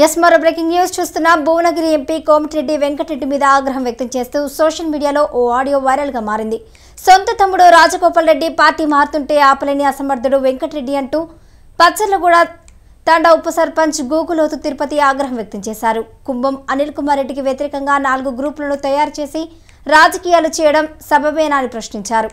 Yes, more breaking news. Chustunna Bhuvanagiri MP Komatireddy Venkat Reddy మీద ఆగ్రహం వ్యక్తం చేస్తూ సోషల్ మీడియాలో ఓ ఆడియో వైరల్ గా మారింది. సొంత తమ్ముడు రాజగోపాల్ రెడ్డి పార్టీ మారుతుంటే ఆపలేని అసమర్థుడు వెంకట్ రెడ్డి అంటూ పచ్చర్లగూడ తండా ఉప సర్పంచ్ గోకులోతు తిరుపతి ఆగ్రహం వ్యక్తం చేశారు. కుంభం అనిల్ కుమార్ రెడ్డికి వ్యతిరేకంగా నాలుగు గ్రూపులను తయారు చేసి రాజకీయాలు చేయడం సబబేనా అని ప్రశ్నించారు.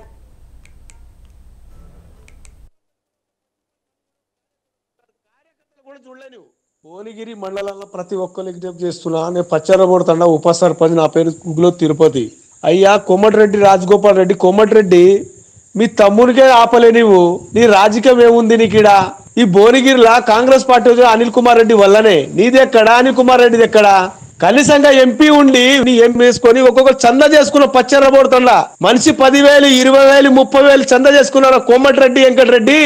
భువనగిరి మండలాల ప్రతి ఒక్కరికి విజ్ఞప్తి చేస్తున్నా, నేను పచ్చరగూడ తండా ఉప సర్పంచ్, నా పేరు గుగ్గులోతు తిరుపతి. అయ్యా కోమటిరెడ్డి రాజగోపాల్ రెడ్డి, కోమటిరెడ్డి మీ తమ్మునికే ఆపలే నీవు, నీ రాజకీయం ఏముంది నీకిడా? ఈ భువనగిరిలా కాంగ్రెస్ పార్టీ అనిల్ కుమార్ రెడ్డి వల్లనే, నీదెక్కడా అనిల్ కుమార్ రెడ్డిది ఎక్కడా? కనీసంగా ఎంపీ ఉండి నీ ఎంపీ వేసుకొని ఒక్కొక్క చందా చేసుకున్న పచ్చరగూడ తండా మనిషి 10,000, 20,000, 30,000 చందా చేసుకున్నారా కోమటిరెడ్డి వెంకటరెడ్డి?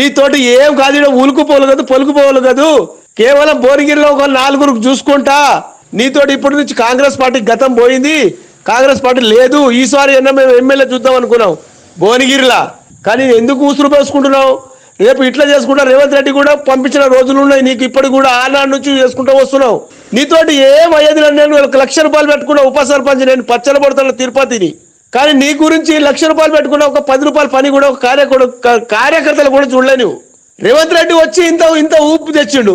నీతోటి ఏం కాదు, ఉలుకుపోలు కాదు, పలుకుపోలు కాదు, కేవలం భువనగిరిలో ఒక నాలుగురు చూసుకుంటా నీతోటి. ఇప్పటి నుంచి కాంగ్రెస్ పార్టీ గతం పోయింది, కాంగ్రెస్ పార్టీ లేదు. ఈసారి అయినా మేము ఎమ్మెల్యే చూద్దాం అనుకున్నాం భువనగిరిలా, కానీ ఎందుకు ఉసురు పోసుకుంటున్నావు? రేపు ఇట్లా చేసుకుంటా రేవంత్ రెడ్డి కూడా పంపించిన రోజులు ఉన్నాయి నీకు. ఇప్పుడు కూడా ఆనాడు నుంచి చేసుకుంటూ వస్తున్నావు. నీతోటి ఏం అయ్యేది? నేను ₹1,00,000 పెట్టుకున్నా ఉప సర్పంచ్, నేను పచ్చరగూడ తిరుపతిని, కానీ నీ గురించి ₹1,00,000 పెట్టుకున్నా ఒక ₹10 పని కూడా ఒక కార్యకర్తలు కూడా చూడలే నువ్వు. రేవంత్ రెడ్డి వచ్చి ఇంత ఊపు తెచ్చిండు,